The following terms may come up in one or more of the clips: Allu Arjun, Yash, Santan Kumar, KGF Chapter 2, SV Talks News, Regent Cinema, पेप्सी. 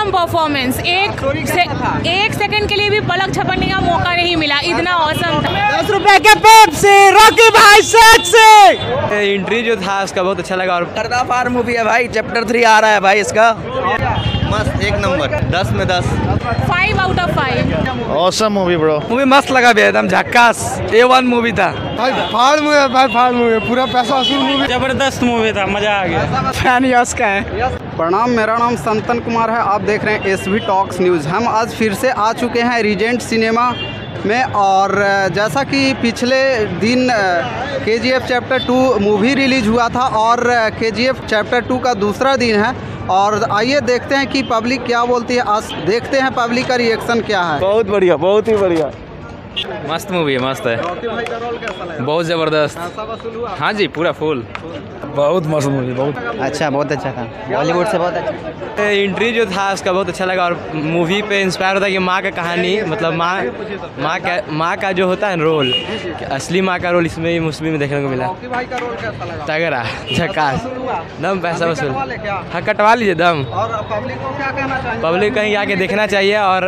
Awesome performance, एक second के लिए भी पलक झपकने का मौका नहीं मिला, इतना ऑसम था। 10 रुपए के पेप्सी रॉकी भाई सेट से। एंट्री जो था उसका बहुत अच्छा लगा और पर्दाफार मूवी है भाई, चैप्टर 3 आ रहा है भाई इसका, मस्त एक नंबर, 10 में 10, 5 out of 5। Awesome movie bro, movie मस्त लगा भैया, एकदम झक्कास, A1 मूवी था भाई, फाड़ मूवी भाई, फाड़ मूवी, पूरा पैसा वसूल मूवी, जबरदस्त मूवी था, मजा आ गया। फैन यश का है। प्रणाम, मेरा नाम संतन कुमार है, आप देख रहे हैं SV टॉक्स न्यूज़। हम आज फिर से आ चुके हैं रीजेंट सिनेमा में और जैसा कि पिछले दिन KGF चैप्टर 2 मूवी रिलीज़ हुआ था और KGF चैप्टर 2 का दूसरा दिन है और आइए देखते हैं कि पब्लिक क्या बोलती है। आज देखते हैं पब्लिक का रिएक्शन क्या है। बहुत बढ़िया, बहुत ही बढ़िया, मस्त मूवी है, मस्त है, बहुत ज़बरदस्त। हाँ जी, पूरा फुल, बहुत मस्त मूवी, बहुत अच्छा, बहुत अच्छा था, बॉलीवुड से बहुत अच्छा। एंट्री जो था उसका बहुत अच्छा लगा और मूवी पे इंस्पायर होता है कि माँ का कहानी, मतलब माँ का जो होता है रोल, असली माँ का रोल इसमें मूवी में देखने को मिला। तगड़ा, झकास, दम, पैसा वसूल। हाँ, कटवा लीजिए दम। पब्लिक कहीं आके देखना चाहिए और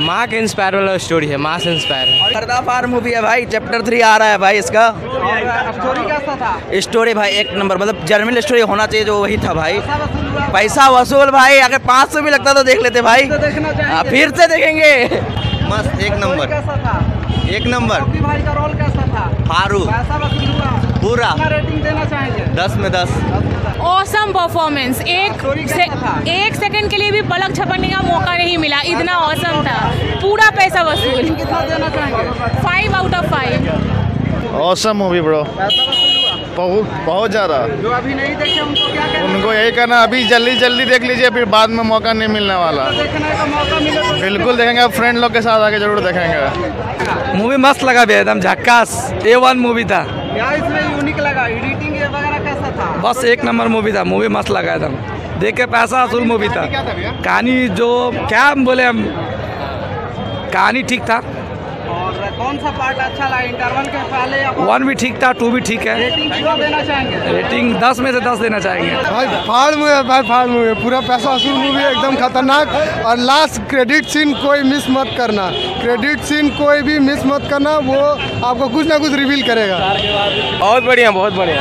माँ के इंस्पायर वाला स्टोरी है, माँ से इंस्पायर है। पर्दाफार मूवी है भाई, चैप्टर 3 आ रहा है भाई इसका। स्टोरी कैसा था? स्टोरी भाई एक नंबर, मतलब जर्नल स्टोरी होना चाहिए जो वही था भाई। पैसा वसूल भाई, अगर 500 भी लगता तो देख लेते भाई, फिर से देखेंगे। मस्त, एक नंबर, एक नंबर। भाई का रोल कैसा था? फारू पूरा 10 में 10। ऑसम परफॉर्मेंस, एक सेकंड के लिए भी पलक झपकने का मौका नहीं मिला, इतना ऑसम था, पूरा पैसा वसूल। 5 out of 5। Awesome movie bro, बहुत ज़्यादा। जो अभी नहीं देखे उनको यही कहना, अभी जल्दी जल्दी देख लीजिए, फिर बाद में मौका नहीं मिलने वाला। बिल्कुल देखेंगे, फ्रेंड लोग के साथ आके जरूर देखेंगे। मूवी मस्त लगा भैया, एकदम झक्कास, A1 मूवी था। इसमें यूनिक लगा, एडिटिंग वगैरह कैसा था? बस एक नंबर मूवी था, मूवी मस्त लगा एकदम, देख के पैसा वसूल मूवी था। कहानी जो क्या बोले हम, कहानी ठीक था। और कौन सा पार्ट अच्छा लगा? इंटरवल के पहले 1 भी ठीक था, 2 भी ठीक है। रेटिंग 10 में से 10 देना चाहेंगे भाई। फाड़ मूवी है भाई, फाड़ मूवी, पूरा पैसा वसूल मूवी, एकदम खतरनाक। और लास्ट क्रेडिट सीन कोई मिस मत करना, क्रेडिट सीन कोई भी मिस मत करना, वो आपको कुछ ना कुछ रिवील करेगा। बहुत बढ़िया, बहुत बढ़िया,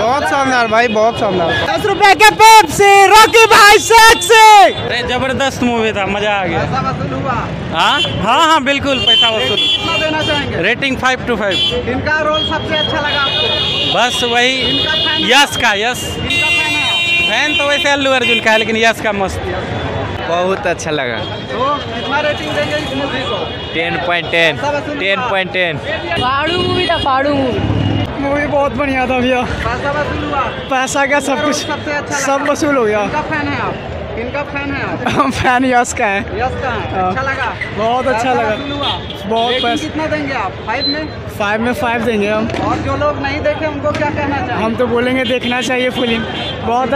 बहुत शानदार भाई, बहुत शानदार। 10 रुपए के पेप्सी रॉकी भाई सेट से। जबरदस्त मूवी था, मजा आ गया। हाँ हाँ हाँ, बिल्कुल पैसा वसूल। कितना देना चाहेंगे? Rating 5 to 5। इनका रोल सबसे अच्छा लगा आपको? बस वही यश का, यश फैन तो वैसे अल्लू अर्जुन का है, लेकिन यश का मस्त, बहुत अच्छा लगा। तो कितना रेटिंग देंगे इस मूवी को? 10.10। फाड़ू मूवी था, फाड़ू मूवी, मूवी बहुत बढ़िया था भैया। पैसा वसूल हुआ? पैसा का सब कुछ, सब वसूल हो गया। इनका फैन है आप? इनका फैन है आप? हम फैन यश का है। यश का है, अच्छा लगा, बहुत अच्छा लगा, बहुत। पैसा कितना देंगे आप? 5 में 5 देंगे हम। और जो लोग नहीं देखे उनको क्या कहना चाहिए? हम तो बोलेंगे देखना चाहिए फिल्म, बहुत